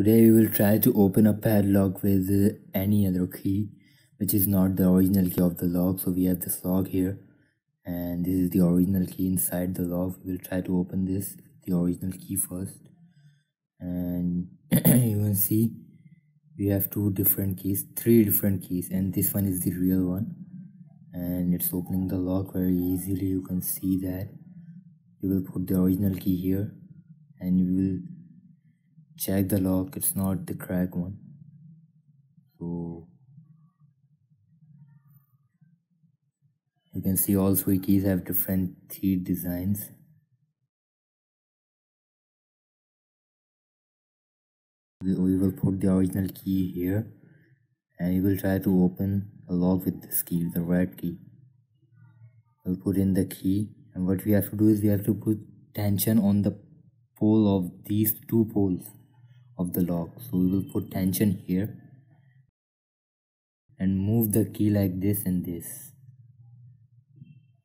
Today we will try to open a padlock with any other key which is not the original key of the lock. So we have this lock here and this is the original key inside the lock. We will try to open this with the original key first, and you can see we have three different keys, and this one is the real one and it's opening the lock very easily. You can see that we will put the original key here and you will check the lock. It's not the cracked one, so you can see all three keys have different thread designs. We will put the original key here and we will try to open a lock with this key, the red key. We'll put in the key, and what we have to do is we have to put tension on the pole of these two poles of the lock. So we will put tension here and move the key like this and this.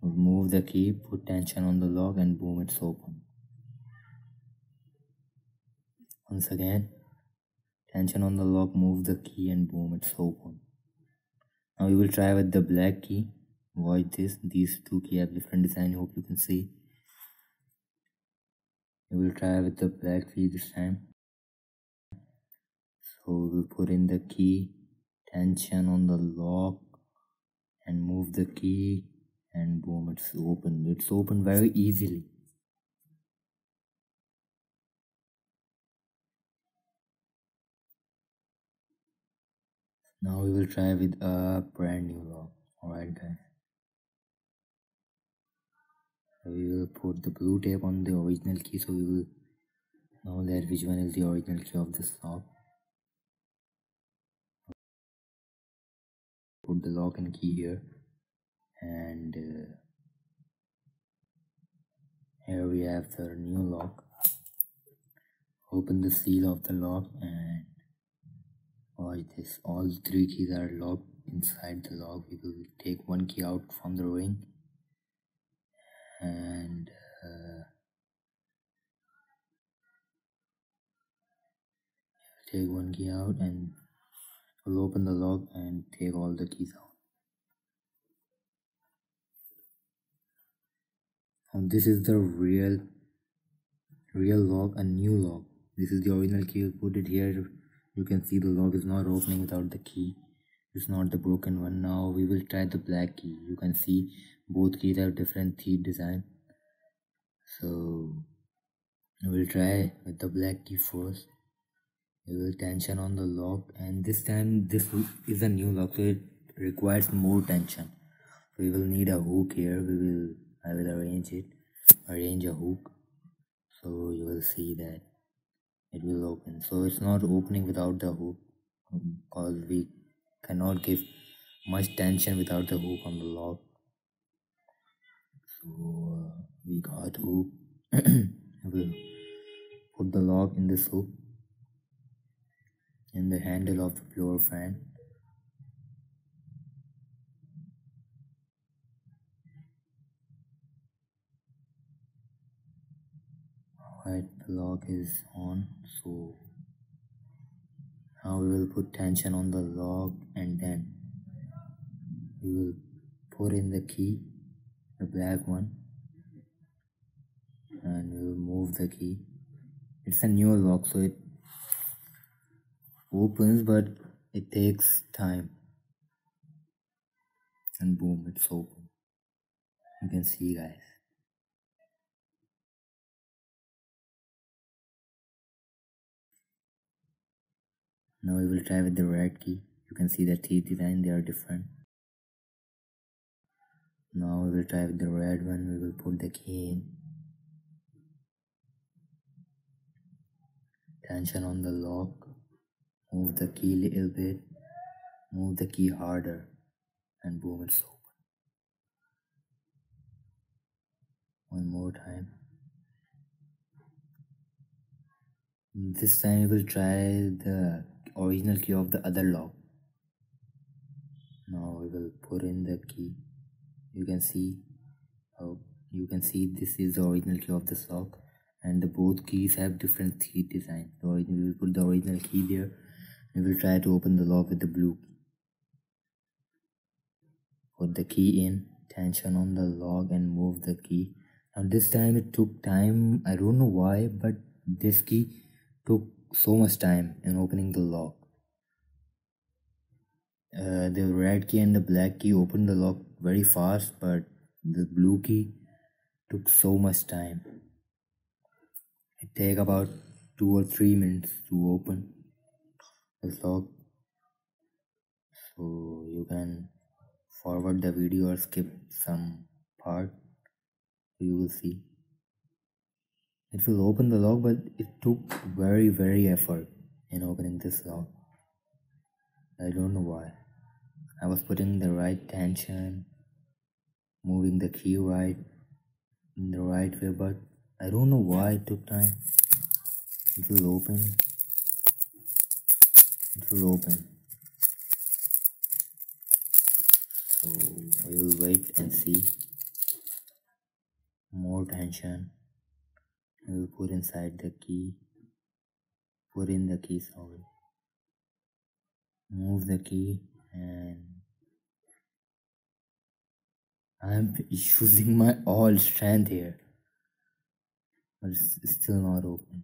We'll move the key, put tension on the lock, and boom, it's open. Once again, tension on the lock, move the key, and boom, it's open. Now we will try with the black key. Avoid this. These two keys have different design. Hope you can see. We will try with the black key this time. So we will put in the key, tension on the lock, and move the key, and boom, it's open. It's open very easily. Now we will try with a brand new lock. Alright guys, we will put the blue tape on the original key, so we will know that which one is the original key of this lock. Put the lock and key here, and here we have the new lock. Open the seal of the lock and watch this. All three keys are locked inside the lock. We will take one key out from the ring and take one key out, and we'll open the lock and take all the keys out. And this is the real lock, a new lock. This is the original key. We'll put it here. You can see the lock is not opening without the key. It's not the broken one. Now we will try the black key. You can see both keys have different thread design. So we will try with the black key first. We will tension on the lock, and this time this is a new lock, so it requires more tension. So we will need a hook here. I will arrange a hook, so you will see that it will open. So it's not opening without the hook, because we cannot give much tension without the hook on the lock. So we got hook. We'll put the lock in this hook in the handle of the blower fan. Alright, the lock is on, so now we will put tension on the lock, and then we will put in the key, the black one, and we will move the key. It's a new lock, so it opens but it takes time, and boom, it's open. You can see, guys. Now we will try with the red key. You can see the teeth design, they are different. Now we will try with the red one. We will put the key in. Tension on the lock. Move the key a little bit. Move the key harder. And boom, it's open. One more time. This time we will try the original key of the other lock. Now we will put in the key. You can see this is the original key of this lock, and the both keys have different key design. So we will put the original key there and we will try to open the lock with the blue key. Put the key in, tension on the lock and move the key. Now this time it took time, I don't know why, but this key took so much time in opening the lock. The red key and the black key opened the lock very fast, but the blue key took so much time. It take about 2 or 3 minutes to open the lock. So you can forward the video or skip some part, you will see. It will open the lock, but it took very effort in opening this lock. I don't know why. I was putting the right tension, moving the key right in the right way, but I don't know why it took time. It will open. It will open. So we will wait and see. More tension. We will put inside the key. Put in the key, sorry. Move the key, and I'm using my all strength here, but it's still not open.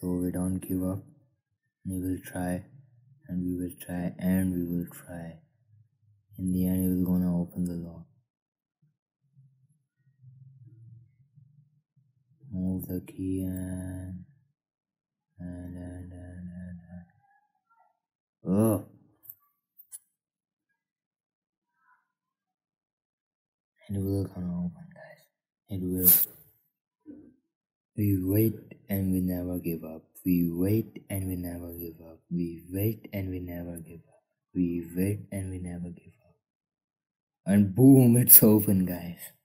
So we don't give up, we will try, and we will try, and we will try. In the end, we will gonna open the lock. Move the key and. Oh! And we will gonna open, guys. It will. We wait and we never give up. We wait and we never give up. We wait and we never give up. We wait and we never give up. And boom, it's open, guys.